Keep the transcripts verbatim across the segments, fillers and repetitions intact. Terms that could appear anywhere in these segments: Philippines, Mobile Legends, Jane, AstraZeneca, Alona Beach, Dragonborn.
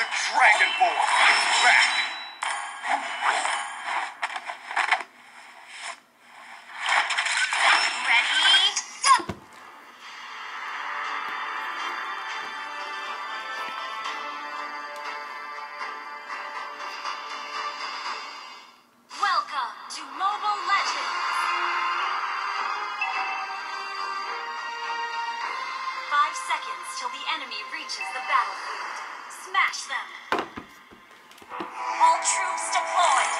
The Dragonborn is back! Ready, go! Welcome to Mobile Legends! Five seconds till the enemy reaches the battlefield. Smash them! All troops deployed!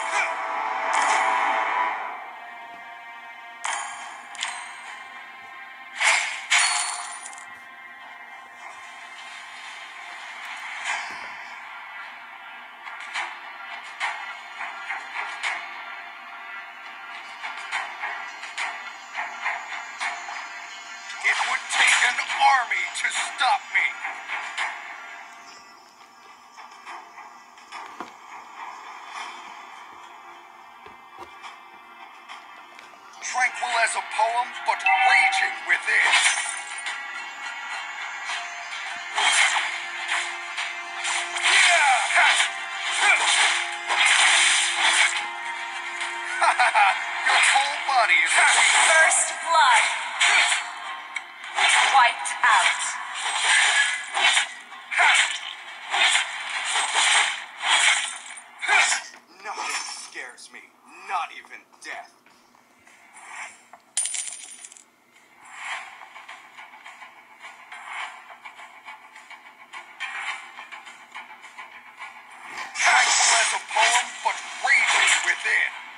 It would take an army to stop me! Tranquil as a poem, but raging within. Yeah! Ha ha ha! Your whole body is first blood. Wiped out. Nothing scares me. Not even death. Tranquil as a poem, but raging within.